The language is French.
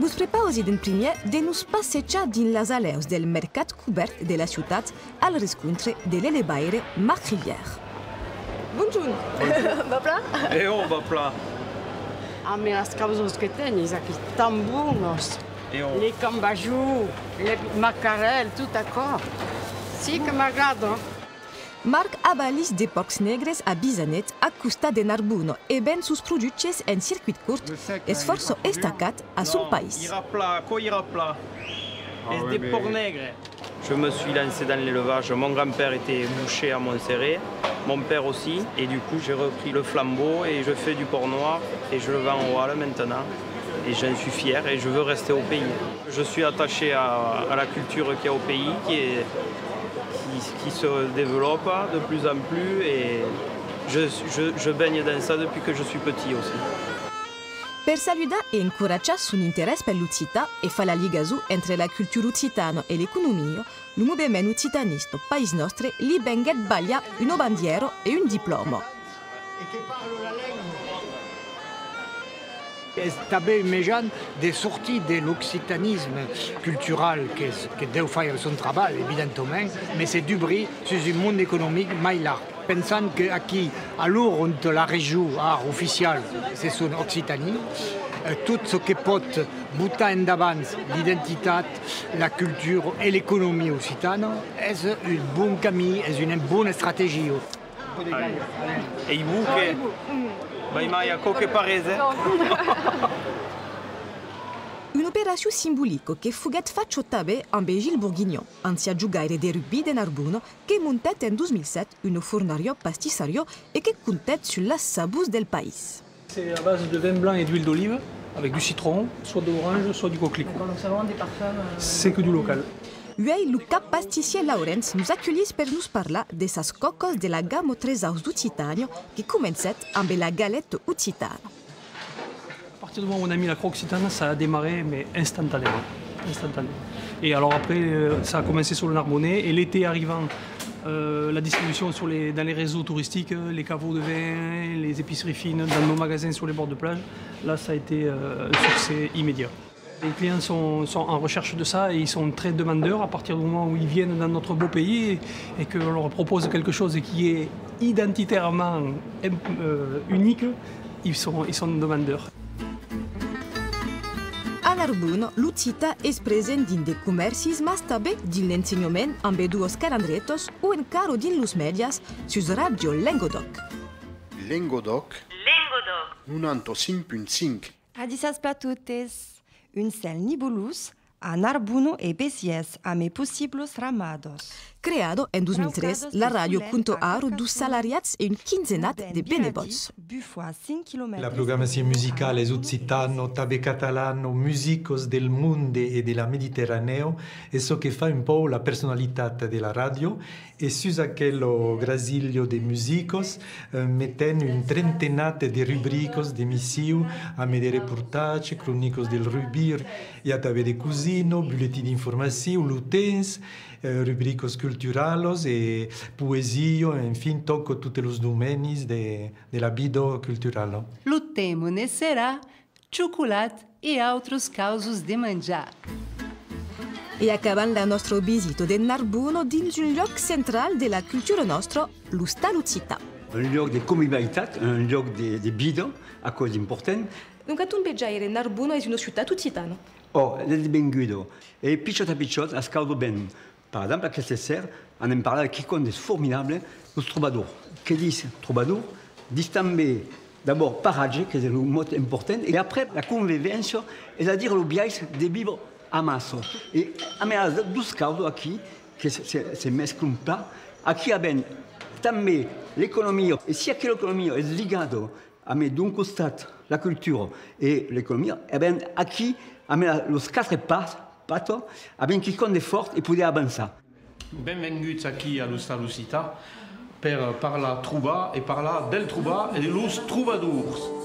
Vos prepaosi din primie denus pasecea din las aleus del mercat cobert de la ciutat al rescuntre de l'elebaire Marc. Bonjour. Va pla? E on va pla. Am las cauzos que tenis aqui, tambunos, les cambajou, les macarel, tout d'accord. Si que m'agrado. Marc abalis de porcs negres a Bizanet a Custa de Narbuno e ben sus produces en circuit court, esforzo estacat a son país. Ira plat, quoi ira plat? Des porcs negres. Je me suis lancé dans l'élevage. Mon grand-père était boucher à Montserrat, mon père aussi. Et du coup, j'ai repris le flambeau et je fais du porc noir et je le vends au hall maintenant. Et j'en suis fier et je veux rester au pays. Je suis attaché à la culture qu'il y a au pays, qui se développe de plus en plus. Et je baigne dans ça depuis que je suis petit aussi. Per saludar e encoragiar son interès per l'Occità e fa la ligazu entre la cultura occitana e l'economia, il movimento occitanista País Nostre li benget baglia un bandiero e un diploma. Tabe mejan de sortir de l'occitanisme cultural que deu faire son travail, évidemment, mais c'est du bruit sur un monde économique mai large. Pensant qu'aquí, alors on la région art officielle, c'est son Occitanie, tout ce qui peut mettre en avance l'identité, la culture et l'économie occitane, est un bon chemin, est une bonne stratégie. Et il vous que... Il y a quelque paresse. Une opération symbolique que Fugette Faccio Tabe en Bégile Bourguignon, ancien giugaire de rugby de Narbonnet, qui montait en 2007 une fournerie pastisserie et qui comptait sur la sabousse del pays. C'est à base de vin blanc et d'huile d'olive, avec du citron, soit d'orange, soit du coquelicot. C'est que du local. Uei Luca Pasticier et Laurence nous accueillent pour nous parler de ces cocos de la gamme aux trésors d'Occitanie qui commençaient avec la galette occitane. À partir du moment où on a mis la croque occitane, ça a démarré, mais instantanément. Et alors après, ça a commencé sur le Narbonnet. Et l'été arrivant, la distribution dans les réseaux touristiques, les caveaux de vin, les épiceries fines, dans nos magasins sur les bords de plage, là, ça a été un succès immédiat. Les clients sont en recherche de ça et ils sont très demandeurs à partir du moment où ils viennent dans notre beau pays et qu'on leur propose quelque chose qui est identitairement unique, ils sont demandeurs. A Narbonne, l'Occità est présente dans des commerces, mais aussi dans l'enseignement, en deux calendriers ou encore dans les médias sur Radio Lengodoc. Lengodoc. 95.5. Adisas platutes, un sel nibulus, a Narbuno e Pessies, a me possibles ramados. Creado en 2003, la radio.ar du salariats et une quinzenate de bénévoles. La programmazione musicale occitano, tabe catalano, musicos del mondo e della Mediterraneo è ciò che fa un po' la personalità della radio e su quello grasiglio di musicos mettendo un trentenate di rubricos di missiu a me dei reportage, cronicos del rubir, e a tabe de cusino, bulletin d'informazione, l'utens, rubricos culturalos e poesio, infine tocco tutti i domeni dell'abito culturale. Lo tema ne sarà cioccolato e altri causos di mangiare. E acabando la nostra visita di Narbonnet in un luogo centrale della cultura nostra, l'Occità. Un luogo di convivialità, un luogo di bido, una cosa importante. Non capisco che Narbonnet è una città occitana. Oh, è benvenuto. E picciotto a picciotto, a scaldo bene. Par exemple, à Castellserre, on aime parler avec quelqu'un de formidable, nos troubadours. Qu'est-ce que disent troubadours? Disent d'abord parage, qui est un mot important, et après la convivialité, c'est-à-dire le biais de vivre à masse. Et à mes âges, 12 causes ici, qui se mesclent pas, ici, il y a l'économie. Et si l'économie est liée à mes deux côtés, la culture et l'économie, ici, il y a les quatre parts. Abbiamo qualcosa di forte e poter avanzare. Benvenuti qui a Custa de Narbuno per parla truba e parla del truba e de los troubadours.